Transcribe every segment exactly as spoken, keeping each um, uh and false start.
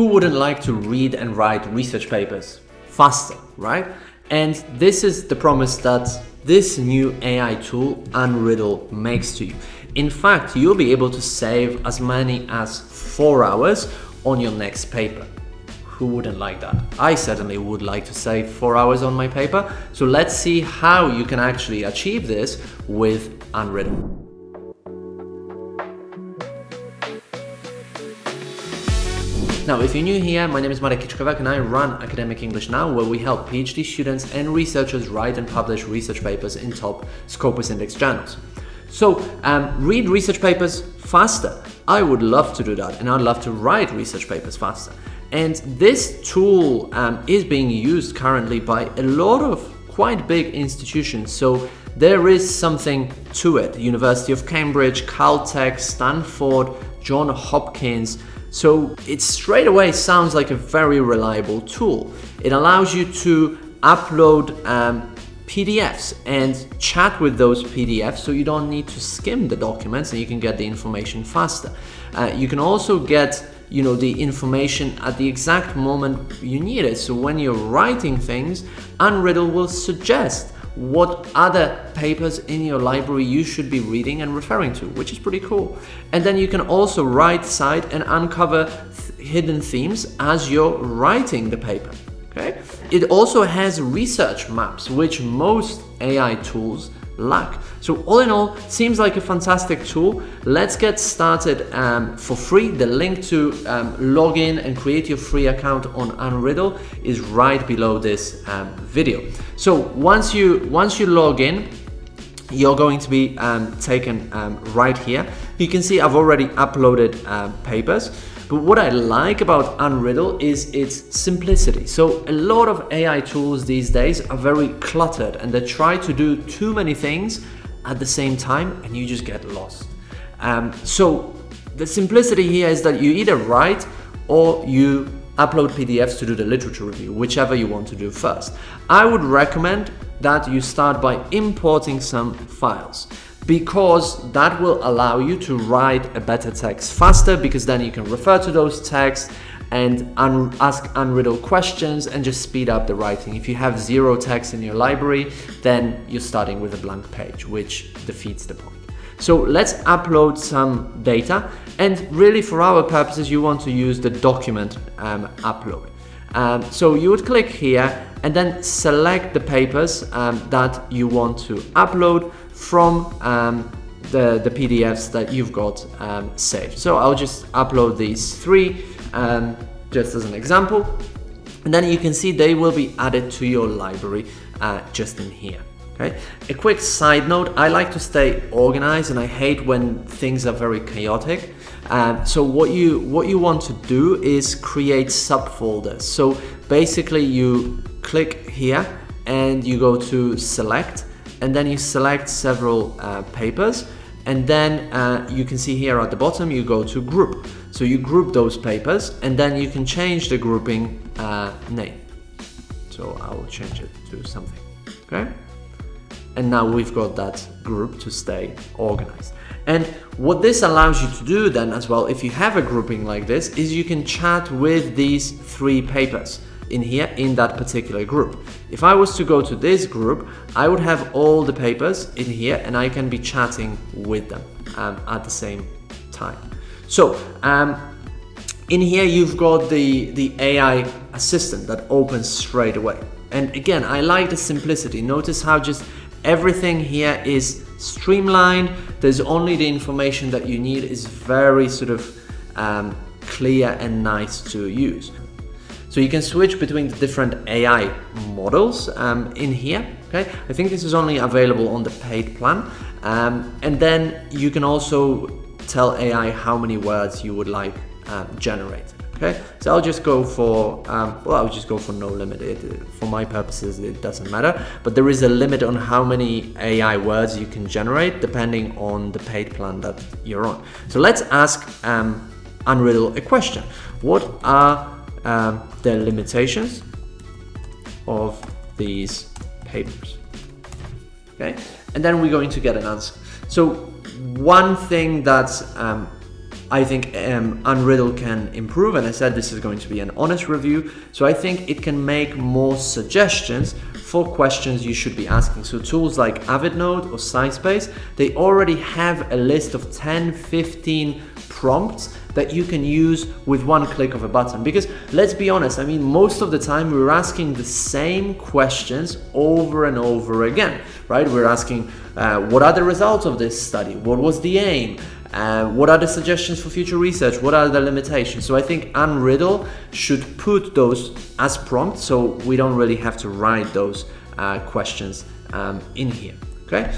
Who wouldn't like to read and write research papers faster, right? And this is the promise that this new A I tool, Unriddle, makes to you. In fact, you'll be able to save as many as four hours on your next paper. Who wouldn't like that? I certainly would like to save four hours on my paper. So let's see how you can actually achieve this with Unriddle. Now, if you're new here, my name is Marek Kiczkowiak and I run Academic English Now, where we help PhD students and researchers write and publish research papers in top Scopus Index journals. So, um, read research papers faster. I would love to do that, and I'd love to write research papers faster. And this tool um, is being used currently by a lot of quite big institutions, so there is something to it. University of Cambridge, Caltech, Stanford, John Hopkins. So it straight away sounds like a very reliable tool. It allows you to upload um, P D Fs and chat with those P D Fs, so you don't need to skim the documents and you can get the information faster. Uh, you can also get you know, the information at the exact moment you need it. So when you're writing things, Unriddle will suggest what other papers in your library you should be reading and referring to, which is pretty cool. And then you can also write, cite, and uncover th- hidden themes as you're writing the paper, okay? It also has research maps, which most A I tools lack. So all in all, seems like a fantastic tool. Let's get started um, for free. The link to um, log in and create your free account on Unriddle is right below this um, video. So once you once you log in, you're going to be um, taken um, right here. You can see I've already uploaded uh, papers. But what I like about Unriddle is its simplicity. So a lot of A I tools these days are very cluttered and they try to do too many things at the same time and you just get lost. Um, so the simplicity here is that you either write or you upload P D Fs to do the literature review, whichever you want to do first. I would recommend that you start by importing some files, because that will allow you to write a better text faster, because then you can refer to those texts and un ask Unriddle questions and just speed up the writing. If you have zero text in your library, then you're starting with a blank page, which defeats the point. So let's upload some data, and really for our purposes, you want to use the document um, upload. Um, so you would click here and then select the papers um, that you want to upload from um, the, the P D Fs that you've got um, saved. So I'll just upload these three um, just as an example. And then you can see they will be added to your library uh, just in here. Okay. A quick side note, I like to stay organized and I hate when things are very chaotic. Um, so what you, what you want to do is create subfolders. So basically you click here and you go to select, and then you select several uh, papers, and then uh, you can see here at the bottom you go to group. So you group those papers and then you can change the grouping uh, name. So I will change it to something, okay? And now we've got that group to stay organized. And what this allows you to do then as well, if you have a grouping like this, is you can chat with these three papers in here in that particular group. If I was to go to this group, I would have all the papers in here and I can be chatting with them um, at the same time. So um, in here you've got the, the A I assistant that opens straight away. And again, I like the simplicity. Notice how just everything here is streamlined. There's only the information that you need. Is very sort of um, clear and nice to use. So you can switch between the different A I models um, in here, okay? I think this is only available on the paid plan. Um, and then you can also tell A I how many words you would like uh, generated, okay? So I'll just go for, um, well, I'll just go for no limit. It, for my purposes, it doesn't matter, but there is a limit on how many A I words you can generate depending on the paid plan that you're on. So let's ask um, Unriddle a question. What are Um, the limitations of these papers, okay? And then we're going to get an answer. So one thing that um, I think um, Unriddle can improve, and I said this is going to be an honest review, so I think it can make more suggestions for questions you should be asking. So tools like AvidNote or SciSpace, they already have a list of ten, fifteen prompts that you can use with one click of a button. Because let's be honest, I mean, most of the time we're asking the same questions over and over again, right? We're asking, uh, what are the results of this study? What was the aim? Uh, what are the suggestions for future research? What are the limitations? So I think Unriddle should put those as prompts, so we don't really have to write those uh, questions um, in here, okay?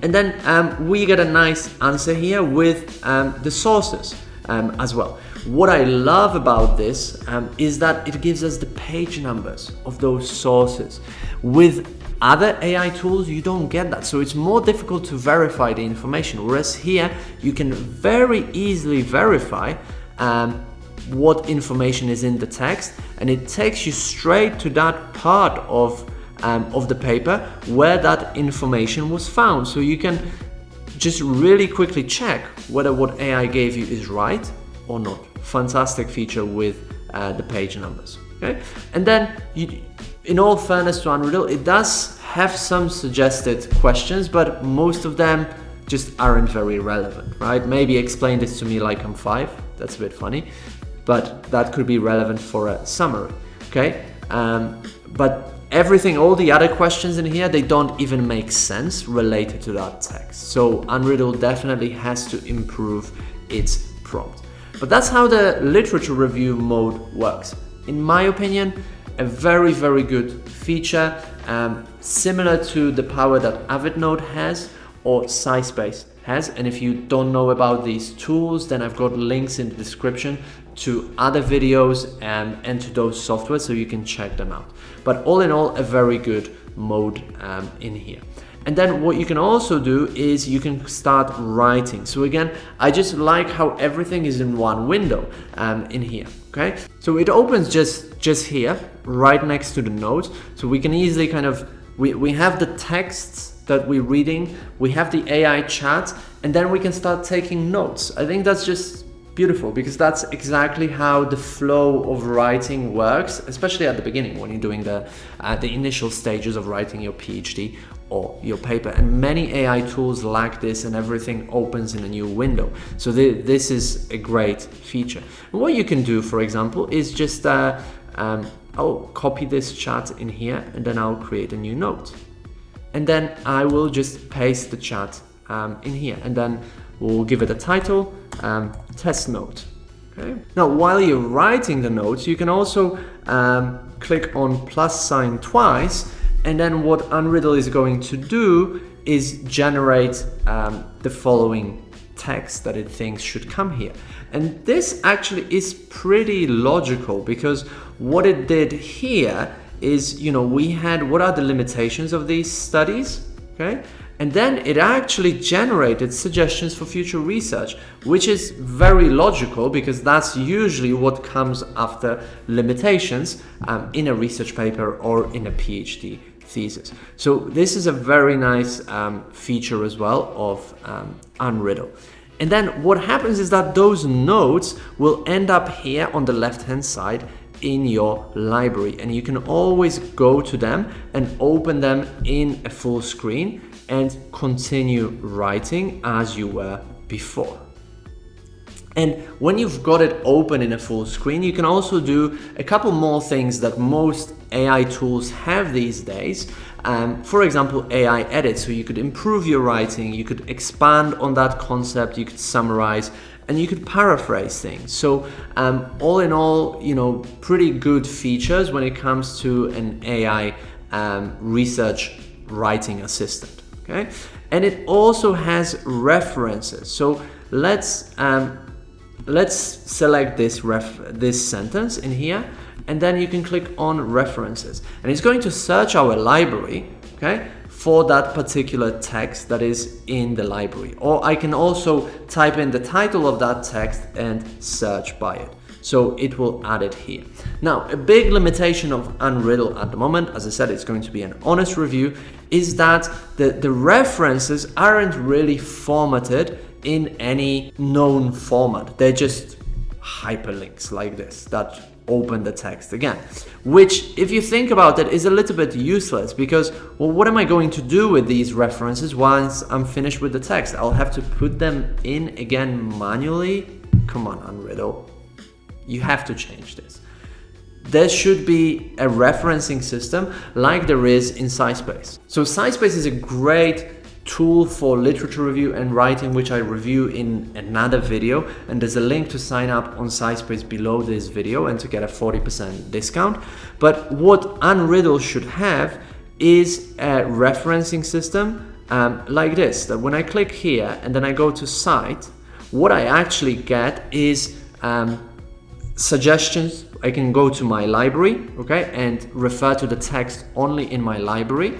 And then um, we get a nice answer here with um, the sources um, as well. What I love about this um, is that it gives us the page numbers of those sources. With other A I tools, you don't get that, so it's more difficult to verify the information, whereas here you can very easily verify um, what information is in the text, and it takes you straight to that part of Um, of the paper where that information was found. So you can just really quickly check whether what A I gave you is right or not. Fantastic feature with uh, the page numbers, okay? And then, you, in all fairness to Unriddle, it does have some suggested questions, but most of them just aren't very relevant, right? Maybe explain this to me like I'm five, that's a bit funny, but that could be relevant for a summary, okay? Um, but everything, all the other questions in here, they don't even make sense related to that text. So Unriddle definitely has to improve its prompt. But that's how the literature review mode works. In my opinion, a very, very good feature, um, similar to the power that AvidNote has or SciSpace has. And if you don't know about these tools, then I've got links in the description to other videos and, and to those software, so you can check them out. But all in all, a very good mode um, in here. And then what you can also do is you can start writing. So again, I just like how everything is in one window um, in here, okay? So it opens just, just here, right next to the notes. So we can easily kind of, we, we have the texts that we're reading, we have the A I chat, and then we can start taking notes. I think that's just beautiful, because that's exactly how the flow of writing works, especially at the beginning when you're doing the, uh, the initial stages of writing your P H D or your paper. And many A I tools lack this, and everything opens in a new window. So th this is a great feature. And what you can do, for example, is just, uh, um, I'll copy this chat in here, and then I'll create a new note. And then I will just paste the chat um, in here, and then we'll give it a title, um, test note. Okay? Now, while you're writing the notes, you can also um, click on plus sign twice, and then what Unriddle is going to do is generate um, the following text that it thinks should come here. And this actually is pretty logical, because what it did here is, you know, we had what are the limitations of these studies, okay? And then it actually generated suggestions for future research, which is very logical, because that's usually what comes after limitations um, in a research paper or in a P H D thesis. So this is a very nice um, feature as well of um, Unriddle. And then what happens is that those notes will end up here on the left-hand side in your library, and you can always go to them and open them in a full screen and continue writing as you were before. And when you've got it open in a full screen, you can also do a couple more things that most A I tools have these days. Um, for example, A I edit, so you could improve your writing, you could expand on that concept, you could summarize, and you could paraphrase things. So um, all in all, you know, pretty good features when it comes to an A I um, research writing assistant, okay? And it also has references. So let's, um, let's select this, ref this sentence in here, and then you can click on references. And it's going to search our library, okay, for that particular text that is in the library. Or I can also type in the title of that text and search by it. So it will add it here. Now, a big limitation of Unriddle at the moment, as I said, it's going to be an honest review, is that the, the references aren't really formatted in any known format. They're just hyperlinks like this that open the text again, which, if you think about it, is a little bit useless because, well, what am I going to do with these references once I'm finished with the text? I'll have to put them in again manually. Come on, Unriddle, you have to change this. There should be a referencing system like there is in SciSpace. So SciSpace is a great tool for literature review and writing, which I review in another video, and there's a link to sign up on SciSpace below this video and to get a forty percent discount. But what Unriddle should have is a referencing system um, like this, that when I click here and then I go to site, what I actually get is um, suggestions. I can go to my library, okay, and refer to the text only in my library.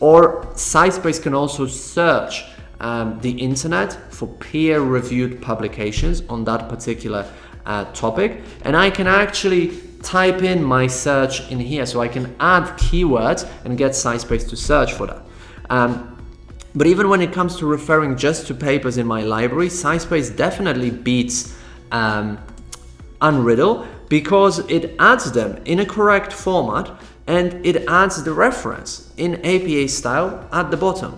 Or SciSpace can also search um, the internet for peer-reviewed publications on that particular uh, topic. And I can actually type in my search in here, so I can add keywords and get SciSpace to search for that. Um, but even when it comes to referring just to papers in my library, SciSpace definitely beats um, Unriddle because it adds them in a correct format, and it adds the reference in A P A style at the bottom,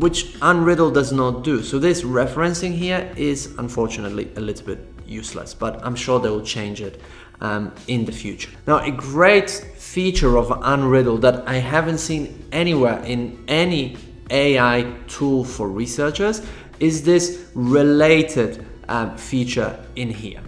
which Unriddle does not do. So this referencing here is unfortunately a little bit useless, but I'm sure they will change it um, in the future. Now, a great feature of Unriddle that I haven't seen anywhere in any A I tool for researchers is this related um, feature in here.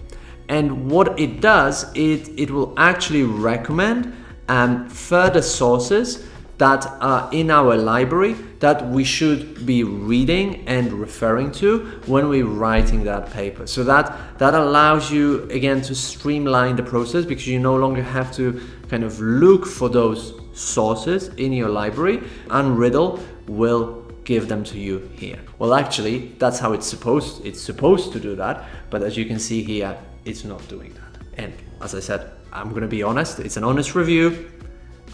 And what it does, it, it will actually recommend Um, further sources that are in our library that we should be reading and referring to when we're writing that paper. So that, that allows you, again, to streamline the process because you no longer have to kind of look for those sources in your library. Unriddle will give them to you here. Well, actually, that's how it's supposed, it's supposed to do that, but as you can see here, it's not doing that. And as I said, I'm going to be honest, it's an honest review.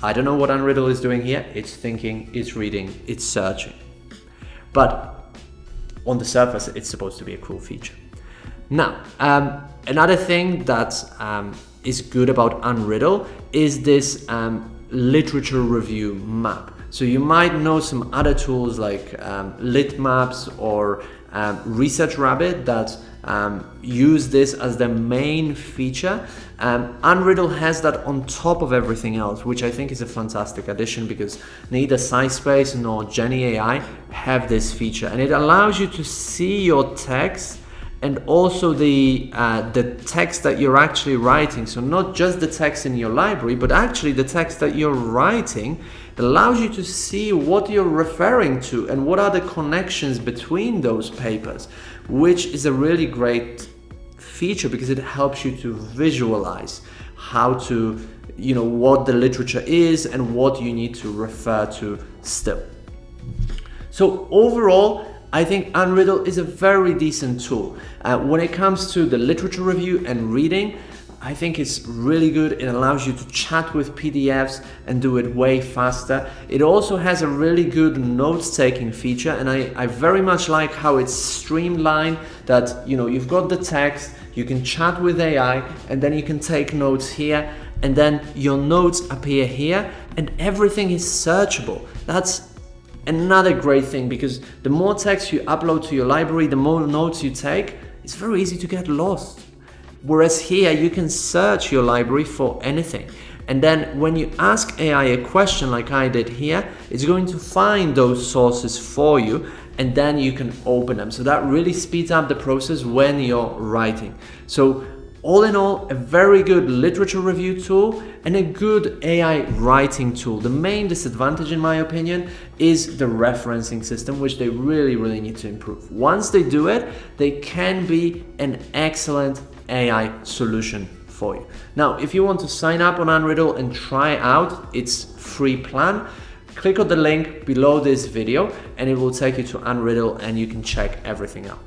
I don't know what Unriddle is doing here. It's thinking, it's reading, it's searching. But on the surface, it's supposed to be a cool feature. Now, um, another thing that um, is good about Unriddle is this um, literature review map. So you might know some other tools like um, Lit Maps or um, Research Rabbit that um, use this as their main feature. Um, Unriddle has that on top of everything else, which I think is a fantastic addition because neither SciSpace nor Jenni A I have this feature, and it allows you to see your text and also the uh, the text that you're actually writing. So not just the text in your library, but actually the text that you're writing. It allows you to see what you're referring to and what are the connections between those papers, which is a really great feature because it helps you to visualize how to, you know, what the literature is and what you need to refer to still. So overall, I think Unriddle is a very decent tool. Uh, when it comes to the literature review and reading, I think it's really good. It allows you to chat with P D Fs and do it way faster. It also has a really good notes-taking feature, and I, I very much like how it's streamlined that, you know, you've got the text, you can chat with A I, and then you can take notes here, and then your notes appear here, and everything is searchable. That's another great thing because the more text you upload to your library, the more notes you take, it's very easy to get lost. Whereas here you can search your library for anything. And then when you ask A I a question like I did here, it's going to find those sources for you, and then you can open them. So that really speeds up the process when you're writing. So all in all, a very good literature review tool and a good A I writing tool. The main disadvantage, in my opinion, is the referencing system, which they really, really need to improve. Once they do it, they can be an excellent A I solution for you. Now, if you want to sign up on Unriddle and try out its free plan, click on the link below this video and it will take you to Unriddle and you can check everything out.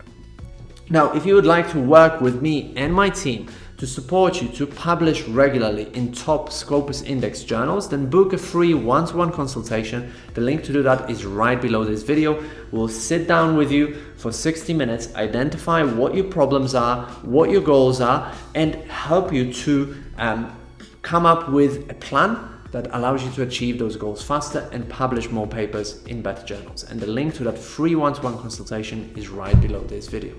Now, if you would like to work with me and my team to support you to publish regularly in top Scopus Index journals, then book a free one-to-one consultation. The link to do that is right below this video. We'll sit down with you for sixty minutes, identify what your problems are, what your goals are, and help you to um, come up with a plan that allows you to achieve those goals faster and publish more papers in better journals. And the link to that free one-to-one consultation is right below this video.